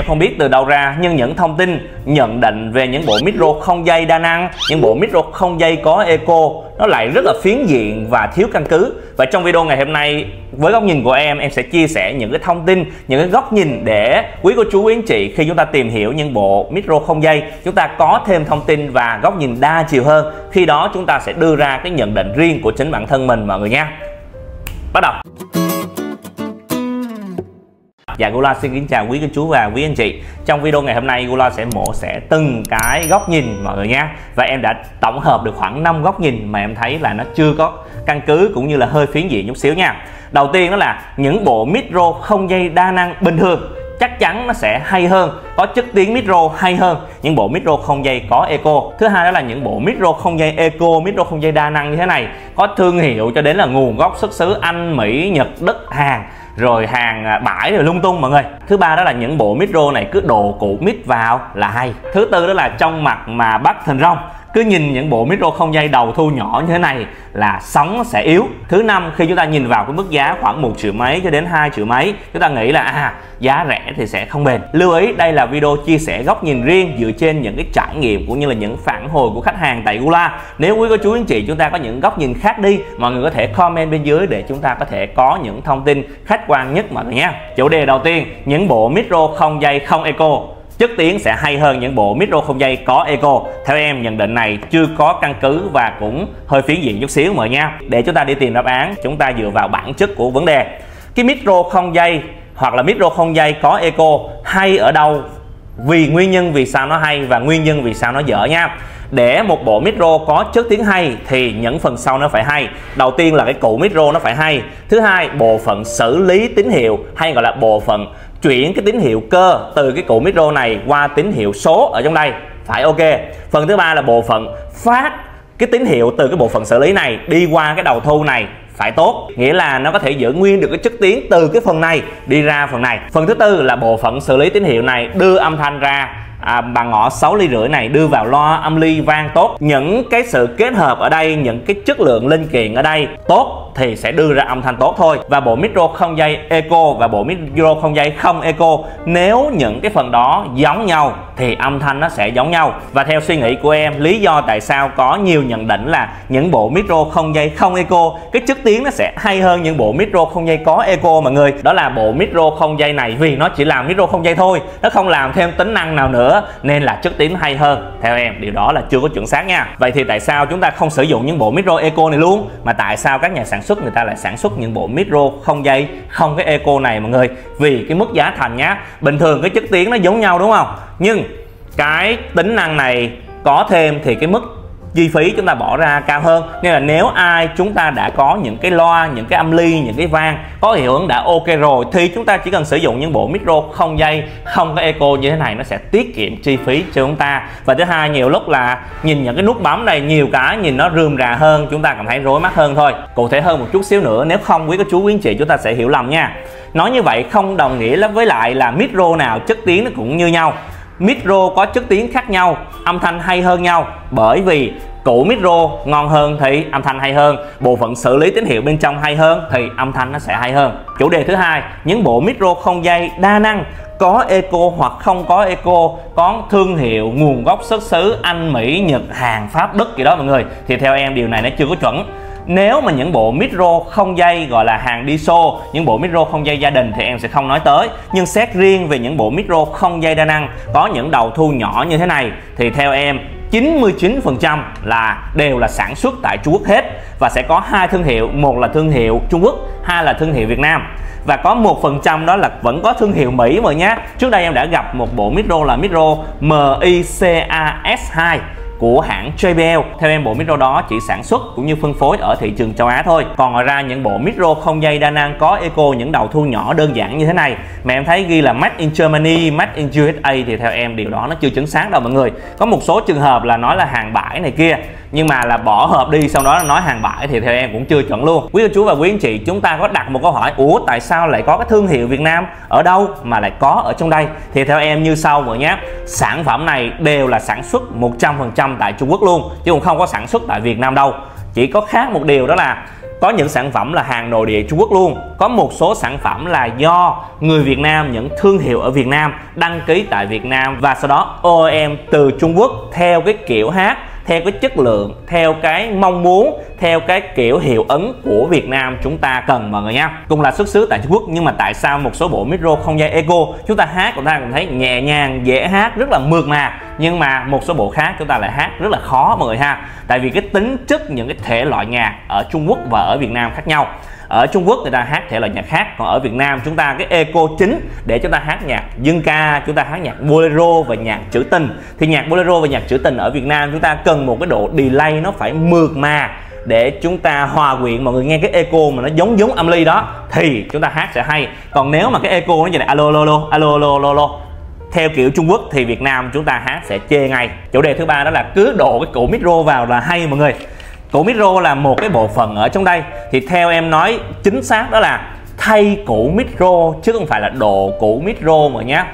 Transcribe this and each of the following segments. em không biết từ đâu ra, nhưng những thông tin nhận định về những bộ micro không dây đa năng, những bộ micro không dây có eco nó lại rất là phiến diện và thiếu căn cứ. Và trong video ngày hôm nay, với góc nhìn của em sẽ chia sẻ những cái thông tin, những cái góc nhìn để quý cô chú quý anh chị khi chúng ta tìm hiểu những bộ micro không dây, chúng ta có thêm thông tin và góc nhìn đa chiều hơn. Khi đó chúng ta sẽ đưa ra cái nhận định riêng của chính bản thân mình mọi người nha. Bắt đầu. Dạ, GuLoa xin kính chào quý cô chú và quý anh chị. Trong video ngày hôm nay, GuLoa sẽ mổ xẻ từng cái góc nhìn mọi người nha. Và em đã tổng hợp được khoảng 5 góc nhìn mà em thấy là nó chưa có căn cứ cũng như là hơi phiến diện chút xíu nha. Đầu tiên đó là những bộ micro không dây đa năng bình thường chắc chắn nó sẽ hay hơn, có chất tiếng micro hay hơn những bộ micro không dây có eco. Thứ hai đó là những bộ micro không dây eco, micro không dây đa năng như thế này có thương hiệu cho đến là nguồn gốc xuất xứ Anh, Mỹ, Nhật, Đức, Hàn, rồi hàng bãi rồi lung tung mọi người. Thứ ba đó là những bộ micro này cứ đồ cụ mic vào là hay. Thứ tư đó là trong mặt mà bắt thành rong, cứ nhìn những bộ micro không dây đầu thu nhỏ như thế này là sóng sẽ yếu. Thứ năm, khi chúng ta nhìn vào cái mức giá khoảng 1 triệu mấy cho đến 2 triệu mấy, chúng ta nghĩ là giá rẻ thì sẽ không bền. Lưu ý đây là video chia sẻ góc nhìn riêng dựa trên những cái trải nghiệm cũng như là những phản hồi của khách hàng tại GuLoa. Nếu quý cô chú anh chị chúng ta có những góc nhìn khác đi, mọi người có thể comment bên dưới để chúng ta có thể có những thông tin khách quan nhất mọi người nha. Chủ đề đầu tiên, những bộ micro không dây không eco chất tiếng sẽ hay hơn những bộ micro không dây có eco. Theo em, nhận định này chưa có căn cứ và cũng hơi phiến diện chút xíu mọi người nha. Để chúng ta đi tìm đáp án, chúng ta dựa vào bản chất của vấn đề. Cái micro không dây hoặc là micro không dây có eco hay ở đâu, vì nguyên nhân vì sao nó hay và nguyên nhân vì sao nó dở nha. Để một bộ micro có chất tiếng hay thì những phần sau nó phải hay. Đầu tiên là cái cụ micro nó phải hay. Thứ hai, bộ phận xử lý tín hiệu hay gọi là bộ phận chuyển cái tín hiệu cơ từ cái cụ micro này qua tín hiệu số ở trong đây phải ok. Phần thứ ba là bộ phận phát cái tín hiệu từ cái bộ phận xử lý này đi qua cái đầu thu này phải tốt, nghĩa là nó có thể giữ nguyên được cái chất tiếng từ cái phần này đi ra phần này. Phần thứ tư là bộ phận xử lý tín hiệu này đưa âm thanh ra bằng ngõ 6,5 ly này đưa vào loa âm ly vang tốt. Những cái sự kết hợp ở đây, những cái chất lượng linh kiện ở đây tốt thì sẽ đưa ra âm thanh tốt thôi. Và bộ micro không dây eco và bộ micro không dây không eco, nếu những cái phần đó giống nhau thì âm thanh nó sẽ giống nhau. Và theo suy nghĩ của em, lý do tại sao có nhiều nhận định là những bộ micro không dây không eco cái chất tiếng nó sẽ hay hơn những bộ micro không dây có eco mọi người, đó là bộ micro không dây này vì nó chỉ làm micro không dây thôi, nó không làm thêm tính năng nào nữa nên là chất tiếng hay hơn. Theo em, điều đó là chưa có chuẩn xác nha. Vậy thì tại sao chúng ta không sử dụng những bộ micro eco này luôn, mà tại sao các nhà sản xuất người ta lại sản xuất những bộ micro không dây không cái eco này mọi người? Vì cái mức giá thành nhá, bình thường cái chất tiếng nó giống nhau đúng không, nhưng cái tính năng này có thêm thì cái mức chi phí chúng ta bỏ ra cao hơn. Nên là nếu ai chúng ta đã có những cái loa, những cái âm ly, những cái vang có hiệu ứng đã ok rồi thì chúng ta chỉ cần sử dụng những bộ micro không dây không có eco như thế này, nó sẽ tiết kiệm chi phí cho chúng ta. Và thứ hai, nhiều lúc là nhìn những cái nút bấm này nhiều cái nhìn nó rườm rà hơn, chúng ta cảm thấy rối mắt hơn thôi. Cụ thể hơn một chút xíu nữa, nếu không quý cô chú quý anh chị chúng ta sẽ hiểu lầm nha. Nói như vậy không đồng nghĩa lắm với lại là micro nào chất tiếng nó cũng như nhau. Micro có chất tiếng khác nhau, âm thanh hay hơn nhau, bởi vì cụ micro ngon hơn thì âm thanh hay hơn, bộ phận xử lý tín hiệu bên trong hay hơn thì âm thanh nó sẽ hay hơn. Chủ đề thứ hai, những bộ micro không dây đa năng có eco hoặc không có eco, có thương hiệu nguồn gốc xuất xứ Anh, Mỹ, Nhật, Hàn, Pháp, Đức gì đó mọi người, thì theo em điều này nó chưa có chuẩn. Nếu mà những bộ micro không dây gọi là hàng đi xô, những bộ micro không dây gia đình thì em sẽ không nói tới. Nhưng xét riêng về những bộ micro không dây đa năng có những đầu thu nhỏ như thế này thì theo em 99% là đều là sản xuất tại Trung Quốc hết. Và sẽ có 2 thương hiệu, một là thương hiệu Trung Quốc, hai là thương hiệu Việt Nam. Và có 1% đó là vẫn có thương hiệu Mỹ mà nhé. Trước đây em đã gặp một bộ micro là micro MICAS2 của hãng JBL. Theo em, bộ micro đó chỉ sản xuất cũng như phân phối ở thị trường châu Á thôi. Còn ngoài ra những bộ micro không dây đa năng có eco, những đầu thu nhỏ đơn giản như thế này mà em thấy ghi là Made in Germany, Made in USA thì theo em điều đó nó chưa chính xác đâu mọi người. Có một số trường hợp là nói là hàng bãi này kia nhưng mà là bỏ hộp đi sau đó là nói hàng bãi thì theo em cũng chưa chuẩn luôn. Quý cô chú và quý anh chị chúng ta có đặt một câu hỏi, ủa tại sao lại có cái thương hiệu Việt Nam ở đâu mà lại có ở trong đây? Thì theo em như sau mọi nhé, sản phẩm này đều là sản xuất 100% tại Trung Quốc luôn chứ cũng không có sản xuất tại Việt Nam đâu. Chỉ có khác một điều đó là có những sản phẩm là hàng nội địa Trung Quốc luôn, có một số sản phẩm là do người Việt Nam, những thương hiệu ở Việt Nam đăng ký tại Việt Nam và sau đó OEM từ Trung Quốc theo cái kiểu hát, theo cái chất lượng, theo cái mong muốn, theo cái kiểu hiệu ứng của Việt Nam chúng ta cần mọi người nha. Cùng là xuất xứ tại Trung Quốc nhưng mà tại sao một số bộ micro không dây Eco chúng ta hát chúng ta cũng thấy nhẹ nhàng, dễ hát, rất là mượt mà, nhưng mà một số bộ khác chúng ta lại hát rất là khó mọi người ha. Tại vì cái tính chất những cái thể loại nhạc ở Trung Quốc và ở Việt Nam khác nhau. Ở Trung Quốc người ta hát thể loại nhạc khác, còn ở Việt Nam chúng ta cái eco chính để chúng ta hát nhạc dân ca, chúng ta hát nhạc bolero và nhạc trữ tình. Thì nhạc bolero và nhạc trữ tình ở Việt Nam chúng ta cần một cái độ delay nó phải mượt mà để chúng ta hòa quyện, mọi người nghe cái eco mà nó giống âm ly đó thì chúng ta hát sẽ hay. Còn nếu mà cái eco nó như này alo alo alo alo alo alo theo kiểu Trung Quốc thì Việt Nam chúng ta hát sẽ chê ngay. Chủ đề thứ ba đó là cứ đổ cái cổ micro vào là hay mọi người. Cổ micro là một cái bộ phận ở trong đây, thì theo em nói chính xác đó là thay cổ micro chứ không phải là độ cổ micro mà nhé.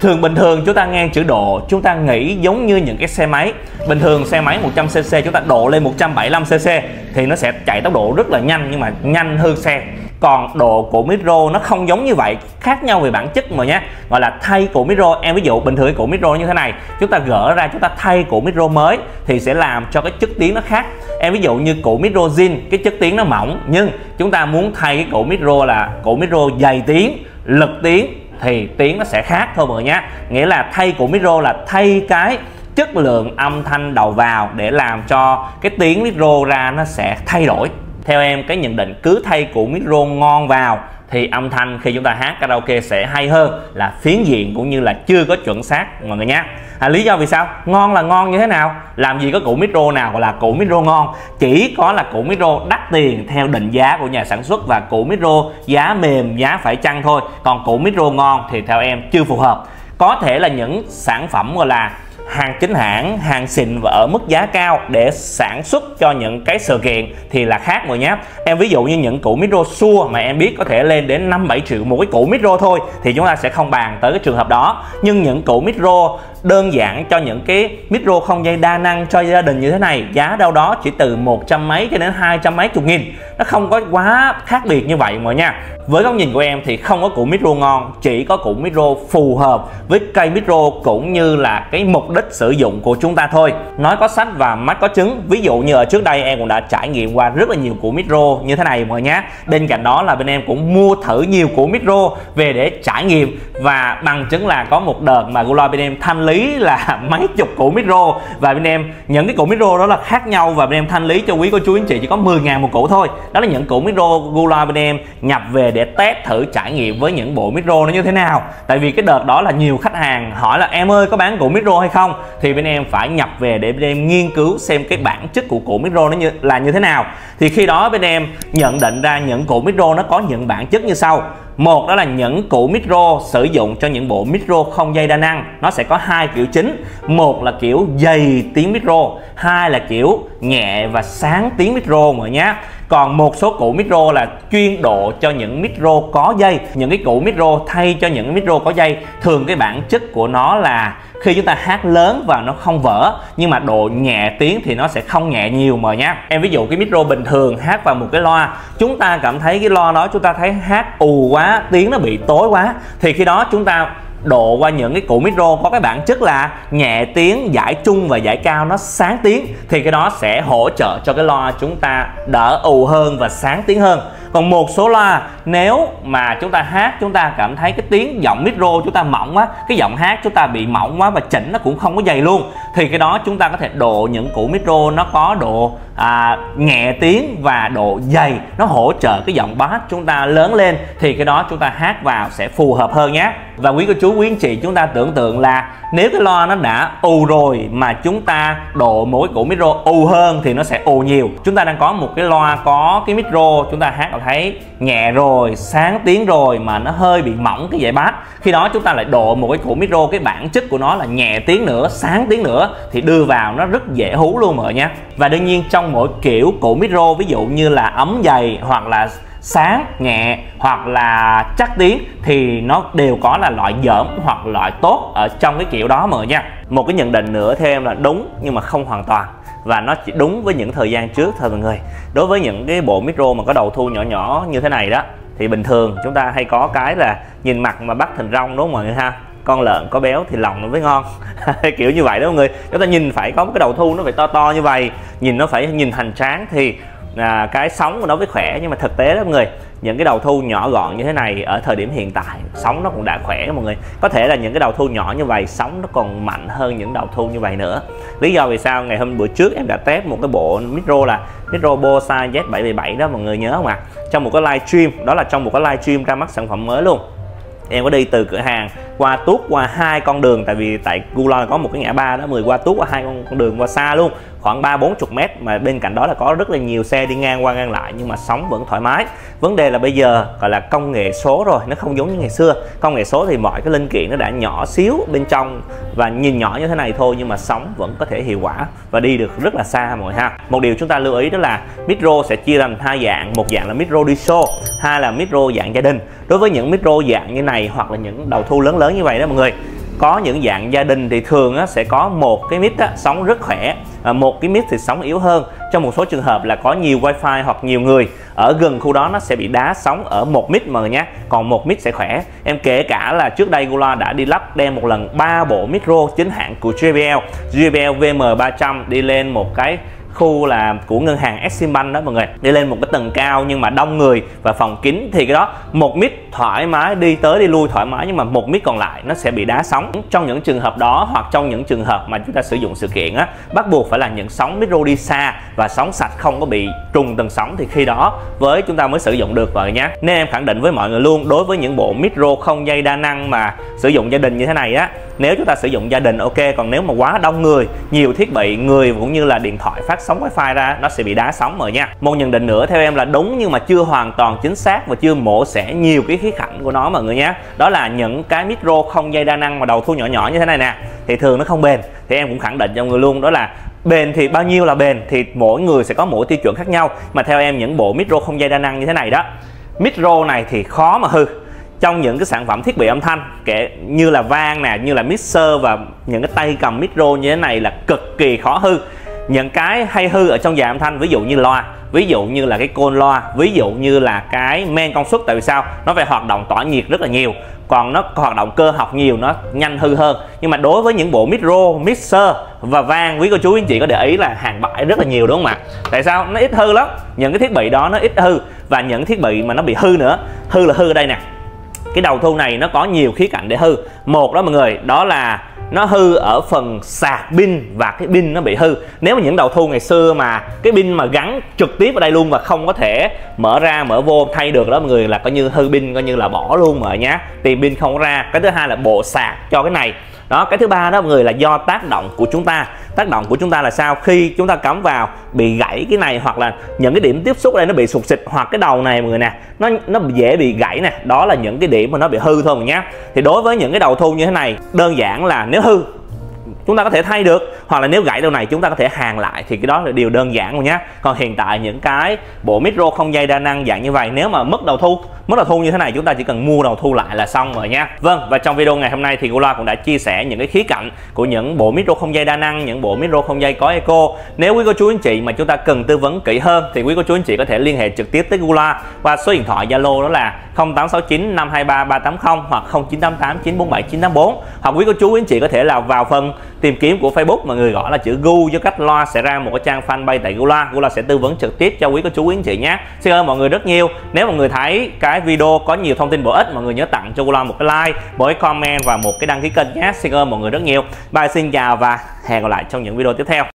Thường bình thường chúng ta nghe chữ độ chúng ta nghĩ giống như những cái xe máy. Bình thường xe máy 100cc chúng ta độ lên 175cc thì nó sẽ chạy tốc độ rất là nhanh, nhưng mà nhanh hơn xe. Còn độ của micro nó không giống như vậy, khác nhau về bản chất mà nhé. Gọi là thay cổ micro, em ví dụ bình thường cổ micro như thế này, chúng ta gỡ ra chúng ta thay cổ micro mới thì sẽ làm cho cái chất tiếng nó khác. Em ví dụ như cổ micro zin, cái chất tiếng nó mỏng, nhưng chúng ta muốn thay cái cổ micro là cổ micro dày tiếng, lực tiếng thì tiếng nó sẽ khác thôi mọi người nhé. Nghĩa là thay cổ micro là thay cái chất lượng âm thanh đầu vào để làm cho cái tiếng micro ra nó sẽ thay đổi. Theo em cái nhận định cứ thay của micro ngon vào thì âm thanh khi chúng ta hát karaoke sẽ hay hơn là phiến diện cũng như là chưa có chuẩn xác mọi người nhé. Lý do vì sao? Ngon là ngon như thế nào? Làm gì có cổ micro nào gọi là cổ micro ngon? Chỉ có là cổ micro đắt tiền theo định giá của nhà sản xuất và cổ micro giá mềm, giá phải chăng thôi. Còn cổ micro ngon thì theo em chưa phù hợp. Có thể là những sản phẩm gọi là hàng chính hãng, hàng xịn và ở mức giá cao để sản xuất cho những cái sự kiện thì là khác mọi nhé. Em ví dụ như những củ micro xua mà em biết có thể lên đến 5-7 triệu một cái củ micro thôi thì chúng ta sẽ không bàn tới cái trường hợp đó. Nhưng những củ micro đơn giản cho những cái micro không dây đa năng cho gia đình như thế này giá đâu đó chỉ từ 100 mấy cho đến 200 mấy chục nghìn, nó không có quá khác biệt như vậy mọi nha. Với góc nhìn của em thì không có củ micro ngon, chỉ có củ micro phù hợp với cây micro cũng như là cái mục đích sử dụng của chúng ta thôi. Nói có sách và mách có chứng. Ví dụ như ở trước đây em cũng đã trải nghiệm qua rất là nhiều củ micro như thế này mọi nhá. Bên cạnh đó là bên em cũng mua thử nhiều củ micro về để trải nghiệm, và bằng chứng là có một đợt mà GuLoa bên em thanh lý là mấy chục củ micro, và bên em những cái củ micro đó là khác nhau và bên em thanh lý cho quý cô chú anh chị chỉ có 10.000 một củ thôi. Đó là những củ micro GuLoa bên em nhập về để test thử trải nghiệm với những bộ micro nó như thế nào. Tại vì cái đợt đó là nhiều khách hàng hỏi là em ơi có bán củ micro hay không, thì bên em phải nhập về để bên em nghiên cứu xem cái bản chất của củ micro nó như thế nào. Thì khi đó bên em nhận định ra những củ micro nó có những bản chất như sau. Một đó là những củ micro sử dụng cho những bộ micro không dây đa năng, nó sẽ có hai kiểu chính. Một là kiểu dày tiếng micro, hai là kiểu nhẹ và sáng tiếng micro mọi nhé. Còn một số củ micro là chuyên độ cho những micro có dây. Những cái củ micro thay cho những micro có dây thường cái bản chất của nó là khi chúng ta hát lớn và nó không vỡ, nhưng mà độ nhẹ tiếng thì nó sẽ không nhẹ nhiều mà nhé. Em ví dụ cái micro bình thường hát vào một cái loa, chúng ta cảm thấy cái loa đó chúng ta thấy hát ù quá, tiếng nó bị tối quá, thì khi đó chúng ta độ qua những cái củ micro có cái bản chất là nhẹ tiếng, giải trung và giải cao nó sáng tiếng, thì cái đó sẽ hỗ trợ cho cái loa chúng ta đỡ ù hơn và sáng tiếng hơn. Còn một số loa nếu mà chúng ta hát chúng ta cảm thấy cái tiếng giọng micro chúng ta mỏng quá, cái giọng hát chúng ta bị mỏng quá và chỉnh nó cũng không có dày luôn, thì cái đó chúng ta có thể độ những củ micro nó có độ nhẹ tiếng và độ dày, nó hỗ trợ cái giọng bass chúng ta lớn lên, thì cái đó chúng ta hát vào sẽ phù hợp hơn nhé. Và quý cô chú quý anh chị chúng ta tưởng tượng là nếu cái loa nó đã ù rồi mà chúng ta độ mỗi củ micro ù hơn thì nó sẽ ù nhiều. Chúng ta đang có một cái loa có cái micro chúng ta hát ở thấy nhẹ rồi, sáng tiếng rồi mà nó hơi bị mỏng cái dãy bass, khi đó chúng ta lại độ một cái củ micro cái bản chất của nó là nhẹ tiếng nữa, sáng tiếng nữa thì đưa vào nó rất dễ hú luôn mọi nha. Và đương nhiên trong mỗi kiểu củ micro, ví dụ như là ấm dày hoặc là sáng, nhẹ hoặc là chắc tiếng thì nó đều có là loại dởm hoặc loại tốt ở trong cái kiểu đó mọi người nha. Một cái nhận định nữa thêm là đúng nhưng mà không hoàn toàn, và nó chỉ đúng với những thời gian trước thôi mọi người. Đối với những cái bộ micro mà có đầu thu nhỏ nhỏ như thế này đó thì bình thường chúng ta hay có cái là nhìn mặt mà bắt thành rong, đúng không mọi người ha? Con lợn có béo thì lòng nó mới ngon kiểu như vậy đó mọi người. Chúng ta nhìn phải có một cái đầu thu nó phải to to như vậy, nhìn nó phải nhìn hoành tráng thì cái sóng của nó mới khỏe. Nhưng mà thực tế đó mọi người, những cái đầu thu nhỏ gọn như thế này ở thời điểm hiện tại sóng nó cũng đã khỏe mọi người. Có thể là những cái đầu thu nhỏ như vậy sóng nó còn mạnh hơn những đầu thu như vậy nữa. Lý do vì sao ngày hôm bữa trước em đã test một cái bộ micro là micro Bosa Z777 đó mọi người nhớ không ạ? Trong một cái live stream, đó là trong một cái live stream ra mắt sản phẩm mới luôn, em có đi từ cửa hàng qua tuốt qua hai con đường, tại vì tại GuLoa có một cái ngã ba đó mọi người, qua tuốt qua hai con đường qua xa luôn, khoảng 30-40 mét, mà bên cạnh đó là có rất là nhiều xe đi ngang qua ngang lại, nhưng mà sóng vẫn thoải mái. Vấn đề là bây giờ gọi là công nghệ số rồi, nó không giống như ngày xưa. Công nghệ số thì mọi cái linh kiện nó đã nhỏ xíu bên trong và nhìn nhỏ như thế này thôi, nhưng mà sóng vẫn có thể hiệu quả và đi được rất là xa mọi người ha. Một điều chúng ta lưu ý đó là micro sẽ chia làm hai dạng, một dạng là micro đi show, hai là micro dạng gia đình. Đối với những micro dạng như này hoặc là những đầu thu lớn lớn như vậy đó mọi người, có những dạng gia đình thì thường á, sẽ có một cái mic á, sóng rất khỏe, một cái mic thì sóng yếu hơn. Trong một số trường hợp là có nhiều wifi hoặc nhiều người ở gần khu đó, nó sẽ bị đá sóng ở một mic mà nhé, còn một mic sẽ khỏe. Em kể cả là trước đây GuLoa đã đi lắp đem một lần 3 bộ micro chính hãng của JBL, JBL VM300 đi lên một cái khu là của ngân hàng Eximbank đó mọi người, đi lên một cái tầng cao nhưng mà đông người và phòng kín, thì cái đó một mic thoải mái đi tới đi lui thoải mái, nhưng mà một mic còn lại nó sẽ bị đá sóng. Trong những trường hợp đó hoặc trong những trường hợp mà chúng ta sử dụng sự kiện á, bắt buộc phải là những sóng micro đi xa và sóng sạch không có bị trùng tầng sóng, thì khi đó với chúng ta mới sử dụng được vậy nhé. Nên em khẳng định với mọi người luôn, đối với những bộ micro không dây đa năng mà sử dụng gia đình như thế này á, nếu chúng ta sử dụng gia đình ok, còn nếu mà quá đông người, nhiều thiết bị người cũng như là điện thoại phát sóng wifi ra, nó sẽ bị đá sóng rồi nha. Một nhận định nữa theo em là đúng nhưng mà chưa hoàn toàn chính xác và chưa mổ xẻ nhiều cái khía cạnh của nó mọi người nhé. Đó là những cái micro không dây đa năng mà đầu thu nhỏ nhỏ như thế này nè thì thường nó không bền, thì em cũng khẳng định cho mọi người luôn, đó là bền thì bao nhiêu là bền, thì mỗi người sẽ có mỗi tiêu chuẩn khác nhau. Mà theo em những bộ micro không dây đa năng như thế này đó, micro này thì khó mà hư. Trong những cái sản phẩm thiết bị âm thanh kể như là vang nè, như là mixer và những cái tay cầm micro như thế này là cực kỳ khó hư. Những cái hay hư ở trong dàn âm thanh, ví dụ như loa, ví dụ như là cái côn loa, ví dụ như là cái men công suất, tại vì sao? Nó phải hoạt động tỏa nhiệt rất là nhiều, còn nó hoạt động cơ học nhiều, nó nhanh hư hơn. Nhưng mà đối với những bộ micro, mixer và vang, quý cô chú anh chị có để ý là hàng bãi rất là nhiều đúng không ạ? Tại sao? Nó ít hư lắm, những cái thiết bị đó nó ít hư. Và những thiết bị mà nó bị hư nữa, hư là hư ở đây nè, cái đầu thu này nó có nhiều khía cạnh để hư. Một đó mọi người, đó là nó hư ở phần sạc pin và cái pin nó bị hư. Nếu mà những đầu thu ngày xưa mà cái pin mà gắn trực tiếp ở đây luôn và không có thể mở ra mở vô thay được đó mọi người, là coi như hư pin, coi như là bỏ luôn mọi nhá, tìm pin không ra. Cái thứ hai là bộ sạc cho cái này đó. Cái thứ ba đó mọi người là do tác động của chúng ta. Tác động của chúng ta là sao? Khi chúng ta cắm vào bị gãy cái này, hoặc là những cái điểm tiếp xúc ở đây nó bị sụt xịt, hoặc cái đầu này mọi người nè, nó dễ bị gãy nè. Đó là những cái điểm mà nó bị hư thôi mọi nhá. Thì đối với những cái đầu thu như thế này, đơn giản là nếu hư chúng ta có thể thay được, hoặc là nếu gãy đầu này chúng ta có thể hàn lại, thì cái đó là điều đơn giản rồi nhá. Còn hiện tại những cái bộ micro không dây đa năng dạng như vậy, nếu mà mất đầu thu như thế này, chúng ta chỉ cần mua đầu thu lại là xong rồi nha. Vâng, và trong video ngày hôm nay thì GuLoa cũng đã chia sẻ những cái khía cạnh của những bộ micro không dây đa năng, những bộ micro không dây có eco. Nếu quý cô chú anh chị mà chúng ta cần tư vấn kỹ hơn thì quý cô chú anh chị có thể liên hệ trực tiếp tới GuLoa qua số điện thoại Zalo đó là 0869 523 380 hoặc 0988 947 984, hoặc quý cô chú anh chị có thể là vào phần tìm kiếm của Facebook mà người gọi là chữ Gu do cách loa sẽ ra một cái trang fanpage tại GuLoa. GuLoa sẽ tư vấn trực tiếp cho quý cô chú anh chị nhé. Xin ơn mọi người rất nhiều. Nếu mọi người thấy cái video có nhiều thông tin bổ ích, mọi người nhớ tặng cho GuLoa một cái like, một cái comment và một cái đăng ký kênh nhé. Xin ơn mọi người rất nhiều. Bye, xin chào và hẹn gặp lại trong những video tiếp theo.